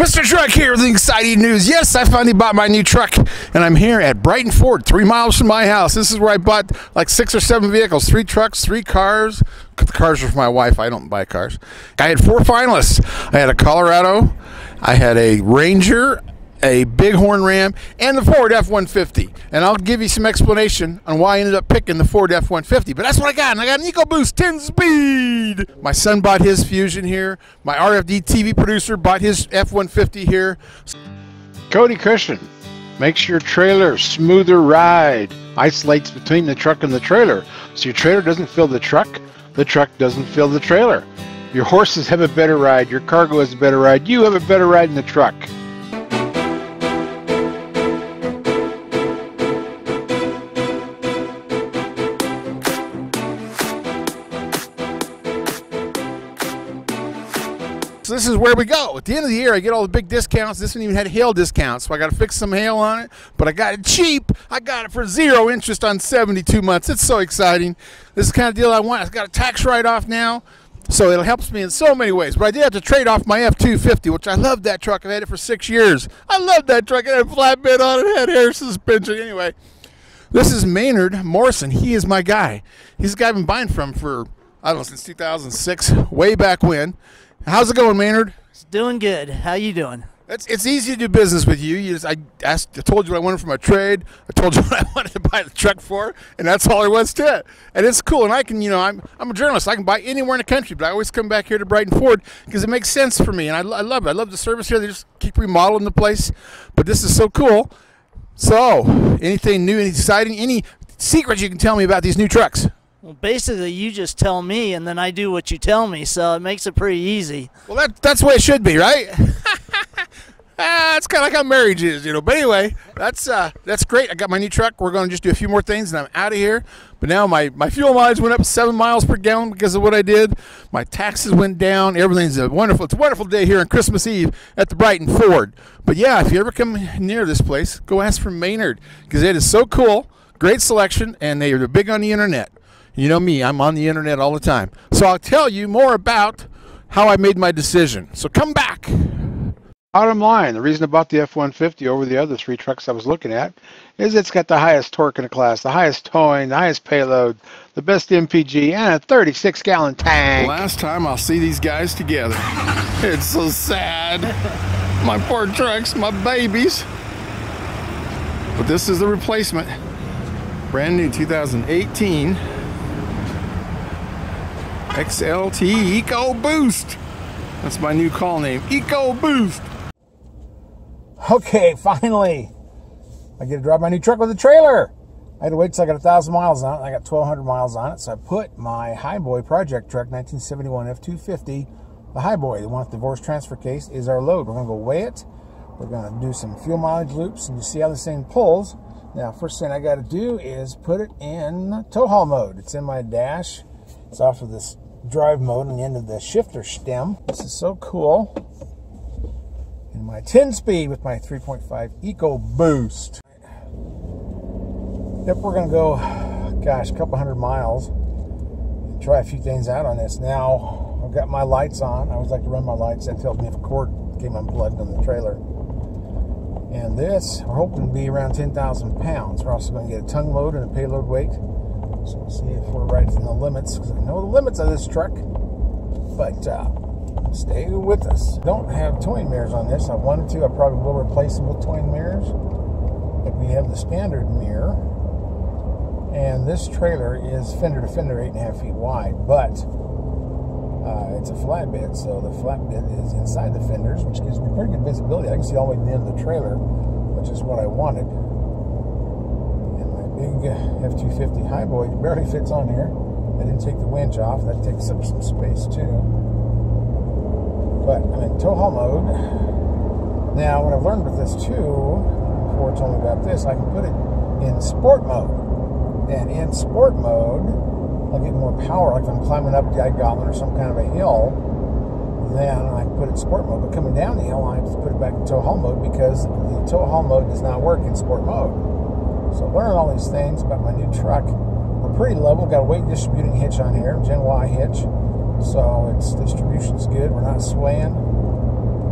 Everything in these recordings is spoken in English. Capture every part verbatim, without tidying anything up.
Mister Truck here with exciting news. Yes, I finally bought my new truck, and I'm here at Brighton Ford, three miles from my house. This is where I bought like six or seven vehicles, three trucks, three cars. The cars are for my wife. I don't buy cars. I had four finalists. I had a Colorado, I had a Ranger, a Bighorn Ram, and the Ford F one fifty. And I'll give you some explanation on why I ended up picking the Ford F one fifty. But that's what I got, and I got an EcoBoost ten speed. My son bought his Fusion here. My R F D T V producer bought his F one fifty here. Cody Christian makes your trailer smoother ride. Isolates between the truck and the trailer. So your trailer doesn't fill the truck, the truck doesn't fill the trailer. Your horses have a better ride, your cargo has a better ride, you have a better ride in the truck. So this is where we go. At the end of the year, I get all the big discounts. This one even had hail discounts, so I got to fix some hail on it. But I got it cheap. I got it for zero interest on seventy-two months. It's so exciting. This is the kind of deal I want. I've got a tax write-off now, so it helps me in so many ways. But I did have to trade off my F two fifty, which I love that truck. I've had it for six years. I love that truck. It had a flatbed on it. It had air suspension. Anyway, this is Maynard Morrison. He is my guy. He's the guy I've been buying from for, I don't know, since two thousand six, way back when. How's it going, Maynard? It's doing good. How you doing? It's, it's easy to do business with you. you just, I, asked, I told you what I wanted for my trade. I told you what I wanted to buy the truck for, and that's all there was to it. And it's cool. And I can, you know, I'm, I'm a journalist. I can buy anywhere in the country, but I always come back here to Brighton Ford because it makes sense for me, and I, I love it. I love the service here. They just keep remodeling the place, but this is so cool. So anything new and exciting? Any secrets you can tell me about these new trucks? Well, basically, you just tell me, and then I do what you tell me, so it makes it pretty easy. Well, that, that's the way it should be, right? ah, it's kind of like how marriage is, you know. But anyway, that's uh, that's great. I got my new truck. We're going to just do a few more things, and I'm out of here. But now my, my fuel mileage went up seven miles per gallon because of what I did. My taxes went down. Everything's a wonderful. It's a wonderful day here on Christmas Eve at the Brighton Ford. But, yeah, if you ever come near this place, go ask for Maynard because it is so cool, great selection, and they are big on the Internet. You know me, I'm on the Internet all the time. So I'll tell you more about how I made my decision. So come back. Bottom line, the reason I bought the F one fifty over the other three trucks I was looking at is it's got the highest torque in the class, the highest towing, the highest payload, the best M P G, and a thirty-six gallon tank. Last time I'll see these guys together. It's so sad. My poor trucks, my babies. But this is the replacement. Brand new two thousand eighteen. X L T EcoBoost. That's my new call name, EcoBoost. Okay, finally, I get to drive my new truck with a trailer. I had to wait until I got one thousand miles on it, and I got twelve hundred miles on it, so I put my Highboy project truck, nineteen seventy-one F two fifty, the Highboy, the one with the divorce transfer case, is our load. We're going to go weigh it. We're going to do some fuel mileage loops, and you see how this thing pulls. Now, first thing I got to do is put it in tow haul mode. It's in my dash. It's off of this drive mode and the end of the shifter stem. This is so cool. And my ten speed with my three point five EcoBoost. Yep, we're going to go, gosh, a couple hundred miles and try a few things out on this. Now, I've got my lights on. I always like to run my lights. That tells me if a cord came unplugged on the trailer. And this, we're hoping to be around ten thousand pounds. We're also going to get a tongue load and a payload weight. So we'll see if we're right in the limits, because I know the limits of this truck, but uh, stay with us. Don't have towing mirrors on this. I wanted to. I probably will replace them with towing mirrors, but we have the standard mirror, and this trailer is fender to fender, eight and a half feet wide, but uh, it's a flatbed, so the flatbed is inside the fenders, which gives me pretty good visibility. I can see all the way to the end of the trailer, which is what I wanted. Big F two fifty Highboy barely fits on here. I didn't take the winch off. That takes up some space too. But I'm in tow haul mode. Now, what I've learned with this too, Ford told me about this, I can put it in sport mode. And in sport mode, I'll get more power. Like if I'm climbing up the I-Goblin or some kind of a hill, then I can put it in sport mode. But coming down the hill, I have to put it back in tow haul mode because the tow haul mode does not work in sport mode. So learning all these things about my new truck. We're pretty level. Got a weight distributing hitch on here, Gen Y hitch. So its distribution's good. We're not swaying.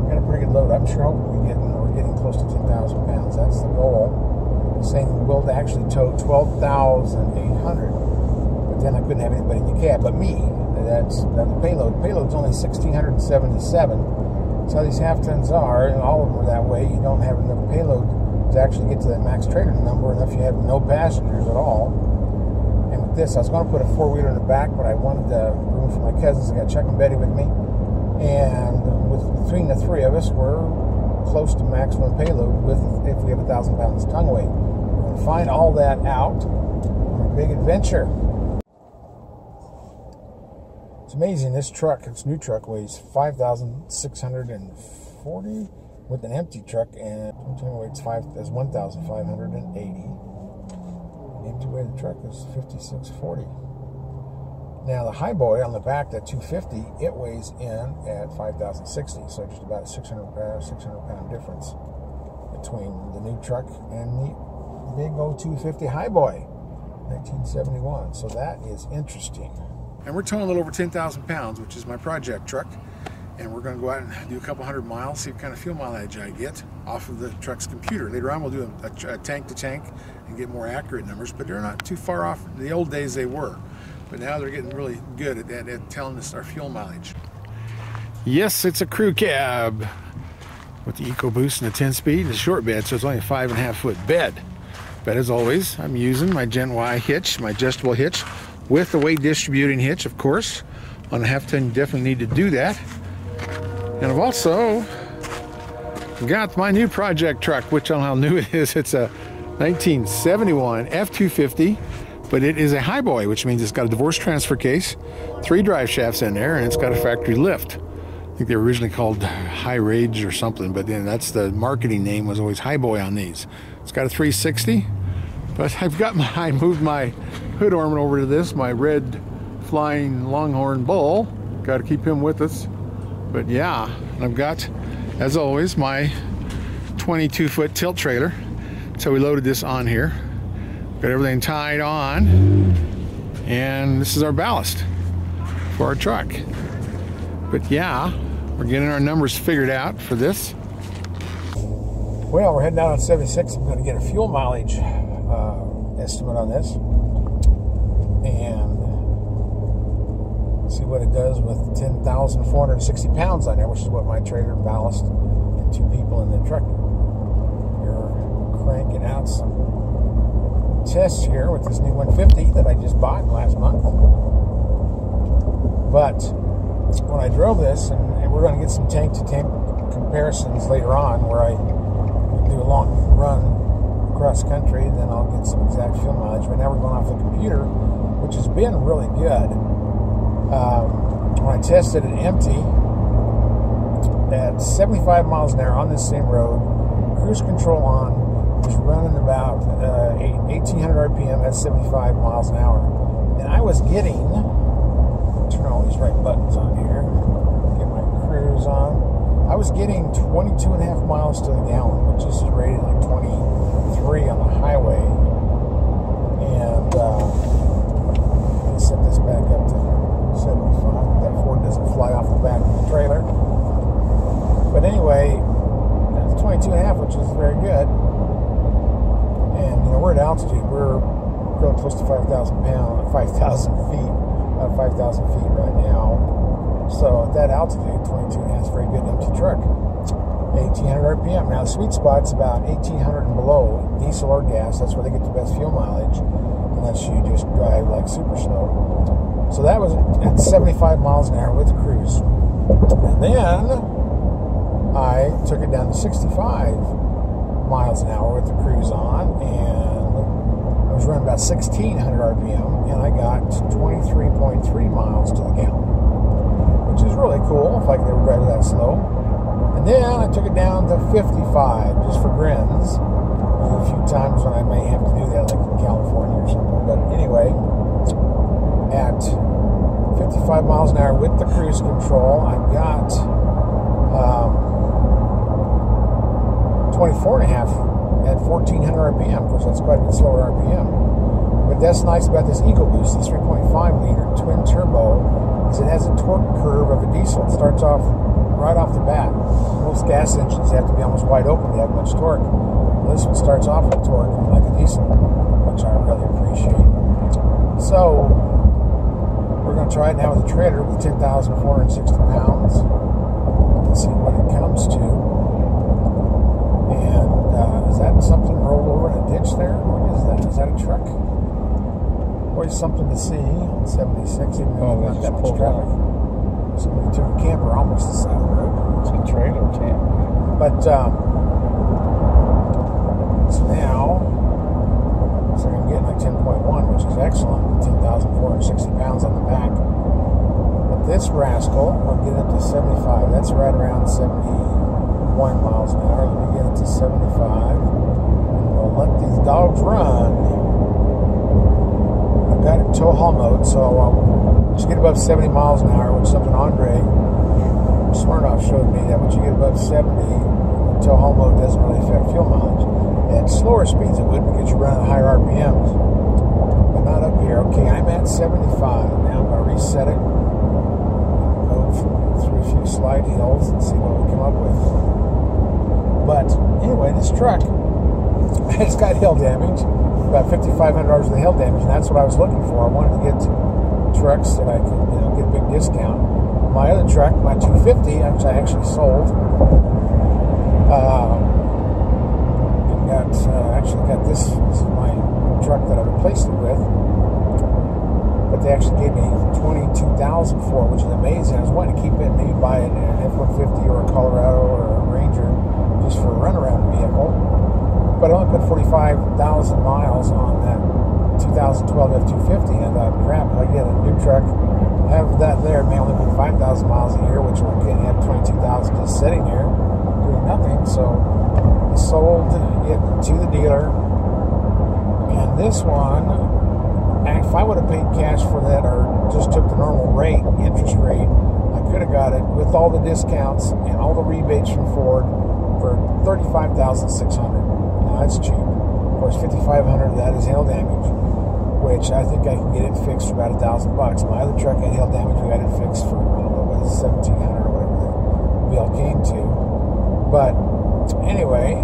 Got a pretty very good load. I'm sure we'll be getting, we're getting close to ten thousand pounds. That's the goal. Saying we will actually tow twelve thousand eight hundred, but then I couldn't have anybody in the cab but me. That's the payload. Payload's only one thousand six hundred seventy-seven. So these half tons are, and all of them are that way. You don't have enough payload to actually get to that max trailer number unless you have no passengers at all. And with this, I was going to put a four-wheeler in the back, but I wanted the room for my cousins. I got Chuck and Betty with me, and with, between the three of us, we're close to maximum payload with if we have a thousand pounds tongue weight. We're going to find all that out on a big adventure. It's amazing, this truck, this new truck weighs five thousand six hundred forty with an empty truck, and weights five is one thousand five hundred eighty. The empty weight of the truck is fifty-six forty. Now the high boy on the back, that two fifty, it weighs in at five thousand sixty, so just about a six hundred pound difference between the new truck and the big old two fifty high boy, nineteen seventy-one. So that is interesting. And we're towing a little over ten thousand pounds, which is my project truck. And we're gonna go out and do a couple hundred miles, see what kind of fuel mileage I get off of the truck's computer. Later on, we'll do a, a tank to tank and get more accurate numbers, but they're not too far off. In the old days they were, but now they're getting really good at, at, at telling us our fuel mileage. Yes, it's a crew cab with the EcoBoost and the ten speed and the short bed, so it's only a five and a half foot bed. But as always, I'm using my Gen Y hitch, my adjustable hitch, with the weight distributing hitch, of course. On a half ton, you definitely need to do that. And I've also got my new project truck, which I don't know how new it is. It's a nineteen seventy-one F two fifty, but it is a high boy, which means it's got a divorce transfer case, three drive shafts in there, and it's got a factory lift. I think they were originally called High Rage or something, but then that's the marketing name, was always high boy on these. It's got a three sixty, but I've got my, I moved my hood ornament over to this, my red flying longhorn bull. Got to keep him with us. But yeah, I've got, as always, my twenty-two foot tilt trailer. So we loaded this on here. Got everything tied on. And this is our ballast for our truck. But yeah, we're getting our numbers figured out for this. Well, we're heading out on seventy-six. I'm going to get a fuel mileage uh, estimate on this. And see what it does with ten thousand four hundred sixty pounds on there, which is what my trailer ballast and two people in the truck. We're cranking out some tests here with this new one fifty that I just bought last month. But when I drove this, and, and we're going to get some tank to tank comparisons later on where I do a long run across country, and then I'll get some exact fuel mileage. Right now we're going off the computer, which has been really good. Um, when I tested it empty at seventy-five miles an hour on this same road, cruise control on, was running about uh, eighteen hundred R P M at seventy-five miles an hour, and I was getting, turn all these right buttons on here, get my cruise on, I was getting twenty-two and a half miles to the gallon, which is rated like twenty-three on the highway. And uh, let's set this back up to seventy-five. That Ford doesn't fly off the back of the trailer. But anyway, that's twenty-two and a half, which is very good. And you know, we're at altitude. We're real close to five thousand pounds, five thousand feet, about five thousand feet right now. So at that altitude, twenty-two and a half is a very good empty truck. eighteen hundred R P M. Now the sweet spot's about eighteen hundred and below, diesel or gas. That's where they get the best fuel mileage, unless you just drive like super slow. So that was at seventy-five miles an hour with the cruise. And then I took it down to sixty-five miles an hour with the cruise on, and I was running about sixteen hundred R P M, and I got twenty-three point three miles to the gallon, which is really cool, if I could ever drive that slow. And then I took it down to fifty-five, just for grins. A few times when I may have to do that, like in California or something. But anyway, at fifty-five miles an hour with the cruise control, I got um, twenty-four and a half at fourteen hundred R P M. Of course, that's quite a bit slower R P M. But that's nice about this EcoBoost, this three point five liter twin turbo, is it has a torque curve of a diesel. It starts off right off the bat. Most gas engines have to be almost wide open to have much torque. Well, this one starts off with torque like a diesel, which I really appreciate. So we're going to try it now with a trailer with ten thousand four hundred sixty pounds. Let's see what it comes to. And uh, is that something rolled over in a ditch there? What is that? Is that a truck? Always something to see on seventy-six, even though there's not much traffic. Somebody took a camper almost the side of the road. It's a trailer camp. But, um, so now, so I'm getting like ten point one, which is excellent, ten thousand four hundred sixty pounds on the back. But this rascal will get up to seventy-five. That's right around seventy-one miles an hour. Let me get up to seventy-five. And we'll let these dogs run. Got it tow haul mode, so um, once you get above seventy miles an hour, which is something Andre Swarnoff showed me, that once you get above seventy, tow haul mode doesn't really affect fuel mileage. At slower speeds it would, because you run at higher R P Ms, but not up here. Okay, I'm at seventy-five. Now I'm going to reset it, go through a few slide hills and see what we come up with. But anyway, this truck, it's got hail damage. About fifty-five hundred dollars of the hail damage, and that's what I was looking for. I wanted to get trucks that I could, you know, get a big discount. My other truck, my two fifty, which I actually sold, uh, and got uh, actually got this. This is my truck that I replaced it with, but they actually gave me twenty-two thousand dollars for it, which is amazing. I was wanting to keep it, maybe buy an F one fifty or a Colorado or a Ranger, just for a runaround vehicle. But I only put forty-five thousand miles on that two thousand twelve F two fifty, and I thought, crap, if I get a new truck, I have that there, may only put five thousand miles a year, which I can't have twenty-two thousand just sitting here doing nothing. So I sold it to the dealer, and this one, if I would have paid cash for that or just took the normal rate, interest rate, I could have got it with all the discounts and all the rebates from Ford for thirty-five thousand six hundred dollars. That's cheap. Of course, fifty-five hundred of that is hail damage, which I think I can get it fixed for about a thousand bucks. My other truck had hail damage; we got it fixed for I don't know what is seventeen hundred or whatever the bill came to. But anyway,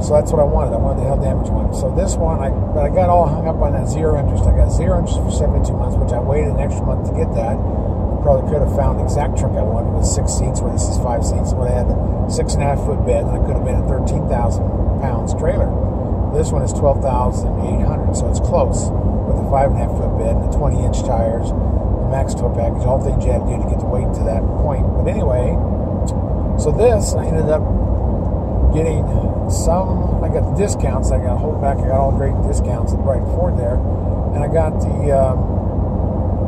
so that's what I wanted. I wanted the hail damage one. So this one, I but I got all hung up on that zero interest. I got zero interest for seventy-two months, which I waited an extra month to get that. I probably could have found the exact truck I wanted with six seats, where this is five seats. Would have had a six and a half foot bed, and I could have been at thirteen thousand. Trailer. This one is twelve thousand eight hundred, so it's close, with a five and a half foot bed and the twenty inch tires, the max tow package, all things you had to do to get the weight to that point. But anyway, so this I ended up getting some. I got the discounts. I got a hold back. I got all great discounts at Brighton Ford there, and I got the um,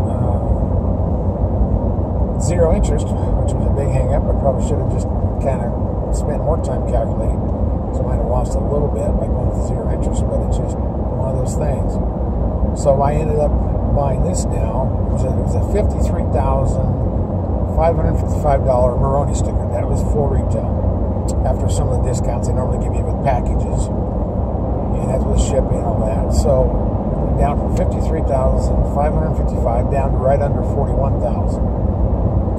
uh, zero interest, which was a big hang up. I probably should have just kind of spent more time calculating. So I might have lost a little bit by going with zero interest, but it's just one of those things. So I ended up buying this now. It was a, it was a fifty-three thousand five hundred fifty-five dollar Maroni sticker. That was full retail. After some of the discounts they normally give you with packages, and that's with shipping and all that. So down from fifty-three thousand five hundred fifty-five down to right under forty-one thousand.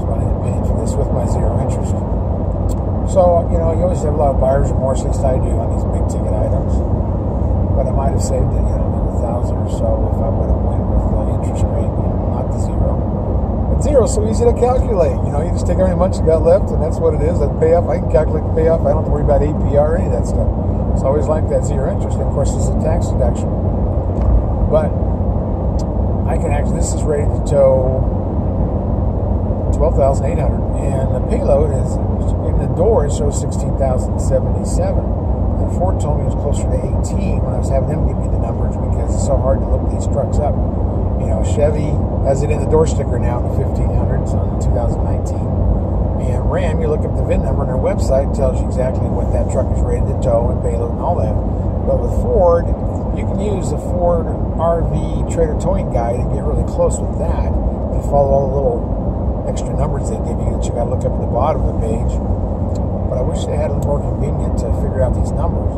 So I ended up paying for this with my zero interest. So, you know, you always have a lot of buyer's remorse, at least I do, on these big-ticket items. But I might have saved it, you know, another thousand or so if I would have went with the interest rate, not the zero. But zero's so easy to calculate. You know, you just take how many months you got left, and that's what it is, that payoff. I can calculate the payoff. I don't have to worry about A P R or any of that stuff. So I always like that zero interest. And, of course, this is a tax deduction. But I can actually, this is rated to tow twelve thousand eight hundred dollars, and the payload is... the door, it shows sixteen thousand seventy-seven. And Ford told me it was closer to eighteen when I was having him give me the numbers, because it's so hard to look these trucks up. You know, Chevy has it in the door sticker now in the fifteen hundreds on the two thousand nineteen. And Ram, you look up the V I N number on their website, tells you exactly what that truck is rated to tow and payload and all that. But with Ford, you can use the Ford R V Trailer Towing Guide and get really close with that. If you follow all the little extra numbers they give you that you got to look up at the bottom of the page. But I wish they had it more convenient to figure out these numbers.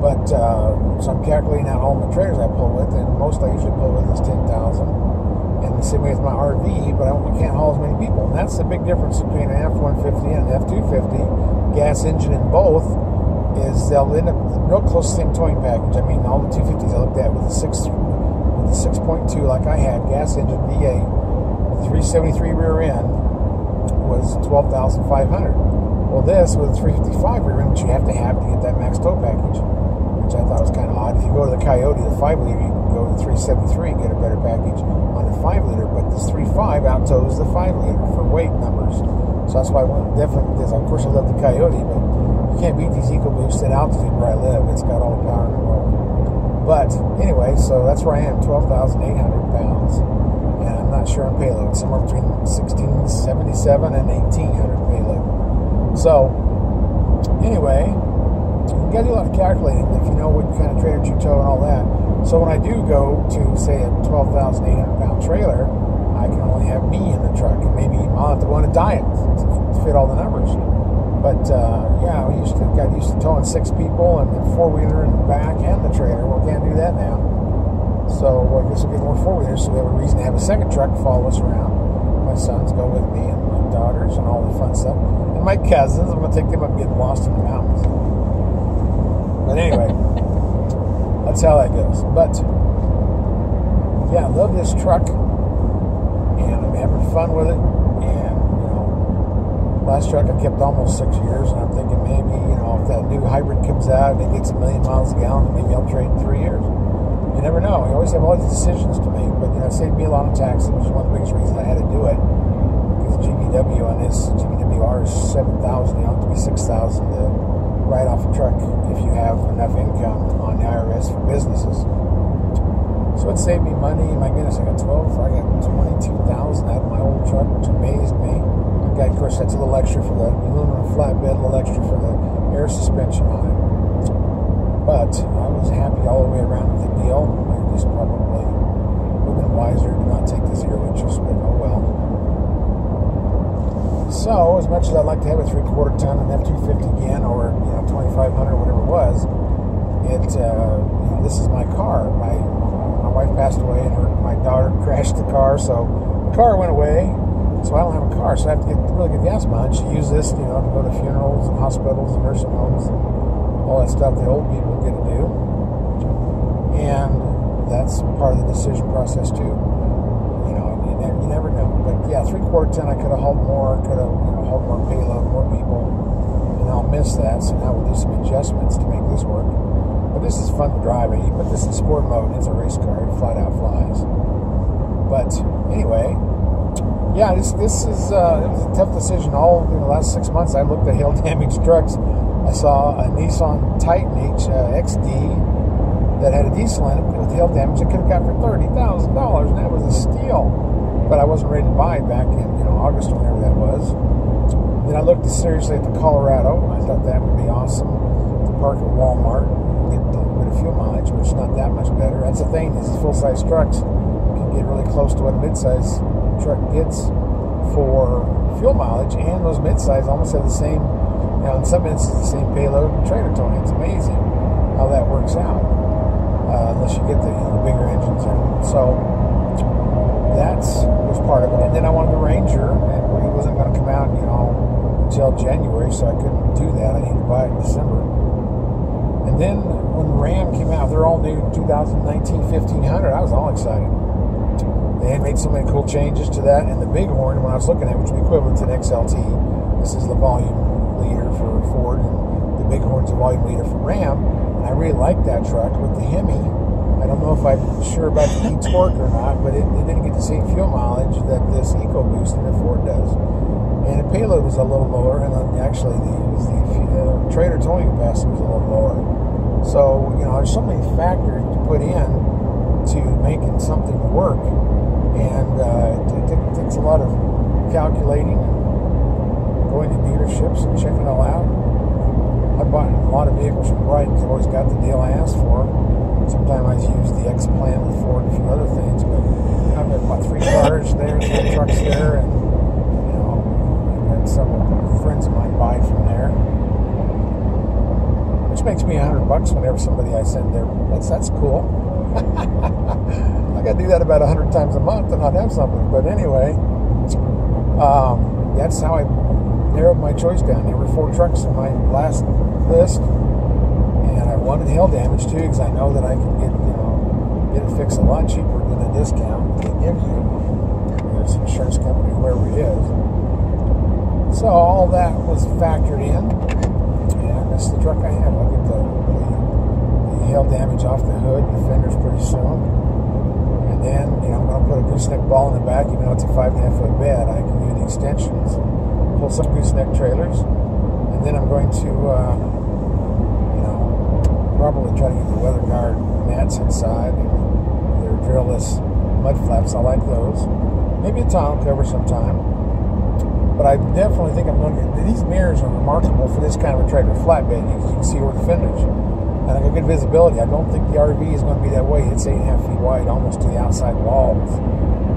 But, uh, so I'm calculating out all the trailers I pull with, and most I usually pull with is ten thousand. and the same way with my R V, but I can't haul as many people. And that's the big difference between an F one fifty and an F two fifty, gas engine in both, is they'll end up real close to the same towing package. I mean, all the two fifties I looked at with the six point two like I had, gas engine V eight, three seventy-three rear end, was twelve thousand five hundred dollars. Well, this with a three fifty-five rear end, which you have to have to get that max tow package, which I thought was kind of odd. If you go to the Coyote, the five liter, you can go to the three seventy-three and get a better package on the five liter, but this three point five out tows the five liter for weight numbers. So that's why I went different with this. Of course, I love the Coyote, but you can't beat these EcoBoost at altitude where I live. It's got all the power in the world. But anyway, so that's where I am, twelve thousand eight hundred pounds. And I'm not sure on payload, somewhere between sixteen seventy-seven and eighteen hundred payload. So, anyway, you gotta do a lot of calculating if you know what kind of trailer you tow and all that. So when I do go to, say, a twelve thousand eight hundred pound trailer, I can only have me in the truck, and maybe I'll have to go on a diet to fit all the numbers. But, uh, yeah, we used to, got used to towing six people and a four-wheeler in the back and the trailer. Well, can't do that now. So, well, I guess we'll get more four-wheelers, so we have a reason to have a second truck follow us around. My sons go with me, and my daughters, and all the fun stuff. And my cousins, I'm going to take them up getting lost in the mountains. But anyway, that's how that goes. But, yeah, I love this truck, and I'm having fun with it. And, you know, last truck I kept almost six years, and I'm thinking maybe, you know, if that new hybrid comes out and it gets a million miles a gallon, maybe I'll trade in three years. You never know. You always have all these decisions to make, but, you know, it saved me a lot of taxes, which is one of the biggest reasons I had to do it. Because G V W on this, G V W R is seven thousand dollars, you don't have to be six thousand dollars to write off a truck if you have enough income on the I R S for businesses. So it saved me money. My goodness, I got twelve, I got twenty-two thousand dollars out of my old truck, which amazed me. Okay, of course, that's a little extra for the aluminum flatbed, a little extra for the air suspension on it. But I was happy all the way around with the deal. I just probably would have been wiser to not take the zero interest, but oh well. So, as much as I'd like to have a three-quarter ton, an F two fifty again, or, you know, twenty-five hundred, whatever it was, it, uh, you know, this is my car. My, my wife passed away, and her, my daughter crashed the car, so the car went away, so I don't have a car, so I have to get really good gas mileage. She used this, you know, to go to funerals and hospitals and nursing homes and all that stuff the old people get to do, and that's part of the decision process too. You know, you never, you never know. But yeah, three-quarter ton, I could have hauled more, could have you know, hauled more payload, more people, and I'll miss that. So now we'll do some adjustments to make this work. But this is fun to drive. You put this in sport mode, and it's a race car. It flat out flies. But anyway, yeah, this this is uh, it was a tough decision. All in the last six months, I looked at hail damage trucks. I saw a Nissan Titan X D that had a diesel in it with hail damage. It could have got for thirty thousand dollars, and that was a steal. But I wasn't ready to buy it back in you know, August or whenever that was. Then I looked seriously at the Colorado. I thought that would be awesome to park at Walmart and get a little bit of fuel mileage, which is not that much better. That's the thing, is full-size trucks can get really close to what a mid-size truck gets for fuel mileage, and those mid-size almost have the same. Now, in some instances, the same payload and trailer towing. It's amazing how that works out, uh, unless you get the, you know, the bigger engines in. So, that was part of it. And then I wanted the Ranger, and it wasn't going to come out, you know, until January, so I couldn't do that. I needed to buy it in December. And then, when Ram came out, they're all new, two thousand nineteen fifteen hundred, I was all excited. They had made so many cool changes to that, and the Bighorn, when I was looking at it, which would be equivalent to an X L T, this is the volume leader for Ford, and the Bighorn's a volume leader for Ram, and I really like that truck with the Hemi. I don't know if I'm sure about the e-torque or not, but it, it didn't get the same fuel mileage that this EcoBoost in the Ford does, and the payload was a little lower, and actually the, the, the trailer towing capacity was a little lower. So, you know, there's so many factors to put in to making something work, and uh, it, it takes a lot of calculating, going to dealerships and checking it all out. I bought a lot of vehicles from Brighton because I've always got the deal I asked for. Sometimes I use the X Plan with Ford and a few other things, but I've got about three cars there, three trucks there, and you know, I've had some friends of mine buy from there, which makes me a hundred bucks whenever somebody I send there. That's that's cool. I got to do that about a hundred times a month and I'd have something. But anyway, um, that's how I narrowed my choice down. There were four trucks in my last list, and I wanted hail damage too, because I know that I can get, you know, get it fixed a lot cheaper than a discount they give you. There's an insurance company, whoever it is. So all that was factored in. That's the truck I have. I'll get the, the, the hail damage off the hood and the fenders pretty soon. And then, you know, I'm going to put a gooseneck ball in the back, even though it's a five and a half foot bed. I can do the extensions, pull some gooseneck trailers, and then I'm going to, uh, you know, probably try to get the Weather Guard mats inside. And their drillless mud flaps, I like those. Maybe a tonneau cover sometime. But I definitely think I'm going to get, these mirrors are remarkable for this kind of a trailer flatbed, because you can see over the fenders. And I got good visibility. I don't think the R V is going to be that way. It's eight and a half feet wide, almost to the outside walls,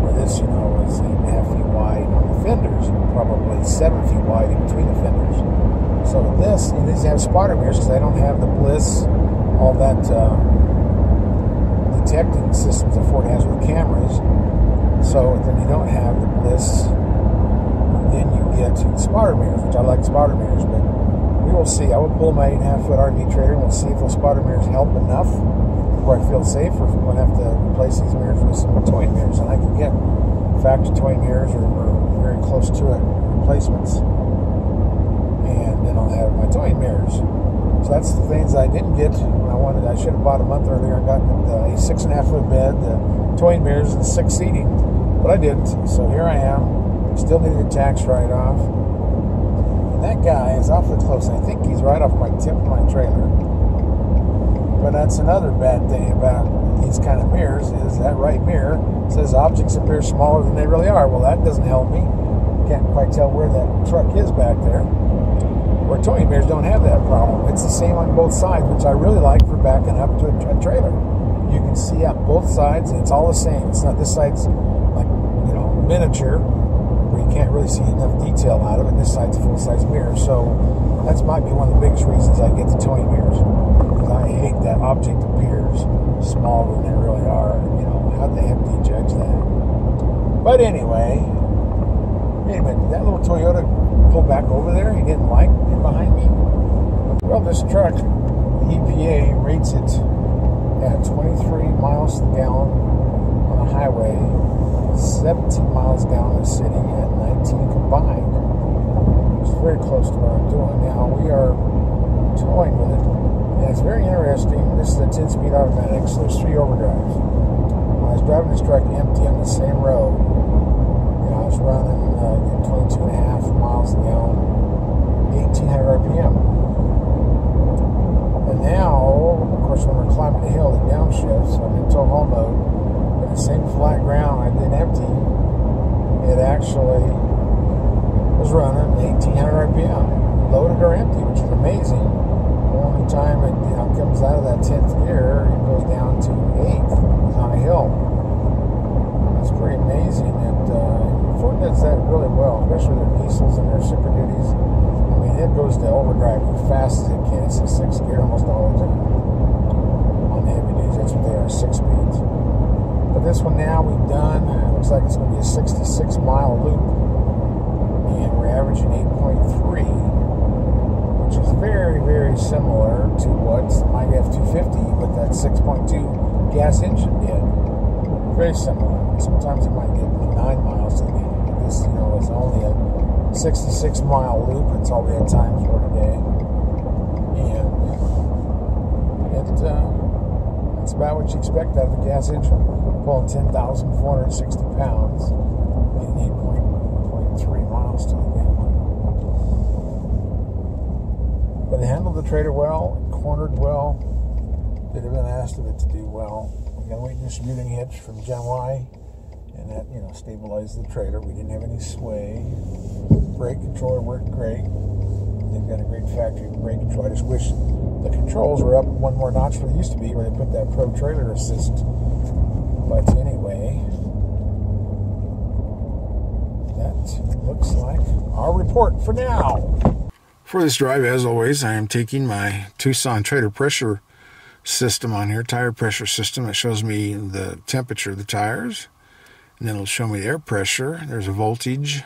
where this, you know, is eight and a half feet wide on the fenders, probably seven feet wide in between the fenders. So with this, and these have spotter mirrors, because they don't have the bliss, all that uh, detecting systems that Ford has with cameras. So then you don't have the bliss. Then you get to spotter mirrors, which I like spotter mirrors, but we will see. I will pull my eight and a half foot R V trailer and we'll see if those spotter mirrors help enough where I feel safe, or if I'm going to have to replace these mirrors with some toy mirrors. And I can get factory toy mirrors or, or very close to it replacements. And then I'll have my toy mirrors. So that's the things I didn't get when I wanted. I should have bought a month earlier and gotten a six and a half foot bed, the toy mirrors, and six seating, but I didn't. So here I am. Still needed a tax write-off. And that guy is awfully close. I think he's right off my tip of my trailer. But that's another bad thing about these kind of mirrors, is that right mirror says objects appear smaller than they really are. Well, that doesn't help me. Can't quite tell where that truck is back there. Where towing mirrors don't have that problem. It's the same on both sides, which I really like for backing up to a, tra a trailer. You can see on both sides, and it's all the same. It's not, this side's like, you know, miniature, where you can't really see enough detail out of it. This side's a full-size mirror, so that might be one of the biggest reasons I get the towing mirrors, because I hate that object appears smaller than they really are. You know, how the heck do you judge that? But anyway, wait a minute, did that little Toyota pull back over there? He didn't like it behind me? Well, this truck, the E P A rates it at twenty-three miles to the gallon on a highway, seventeen miles down the city, at nineteen combined. It's very close to what I'm doing now. We are toying with it, and it's very interesting. This is a ten-speed automatic, so there's three overdrives. When I was driving this truck empty on the same road, you know, I was running uh, twenty-two and a half miles a gallon, eighteen hundred R P M. And now, of course, when we're climbing the hill, it downshifts. I'm in tow haul mode. The same flat ground I did empty, it actually was running eighteen hundred R P M, loaded or empty, which is amazing. The only time it, you know, comes out of that tenth gear, it goes down to eighth on a hill. It's pretty amazing that uh, Ford does that really well, especially their diesels and their super duties. I mean, it goes to overdrive as fast as it can. It's a sixth gear almost all the time on the heavy duties. That's what they are, six speeds. But this one now we've done, it looks like it's going to be a sixty-six mile loop, and we're averaging eight point three, which is very, very similar to what my F two fifty with that six point two gas engine did. Very similar. Sometimes it might get nine miles to the gallon, but this, you know, is only a sixty-six mile loop. It's all we had time for today, and it, uh, it's about what you expect out of a gas engine. Pulling ten thousand four hundred sixty pounds and eight point three miles to the gallon. But it handled the trailer well, it cornered well, did everything asked of it to do well. We got a weight distributing hitch from Gen Y, and that, you know, stabilized the trailer. We didn't have any sway. Brake controller worked great. They've got a great factory brake control. I just wish the controls were up one more notch where they used to be, where they put that Pro Trailer Assist. But anyway, that looks like our report for now. For this drive, as always, I am taking my Tucson trailer pressure system on here, tire pressure system. It shows me the temperature of the tires, and then it'll show me the air pressure. There's a voltage,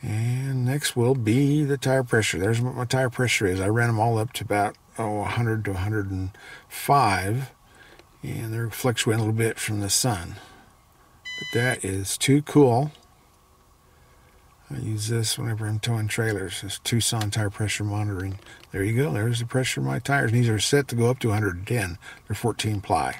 and next will be the tire pressure. There's what my tire pressure is. I ran them all up to about oh, one hundred to one hundred five, and they're fluctuating a little bit from the sun. But that is too cool. I use this whenever I'm towing trailers. It's Tucson tire pressure monitoring. There you go. There's the pressure of my tires. These are set to go up to one hundred ten. They're fourteen ply.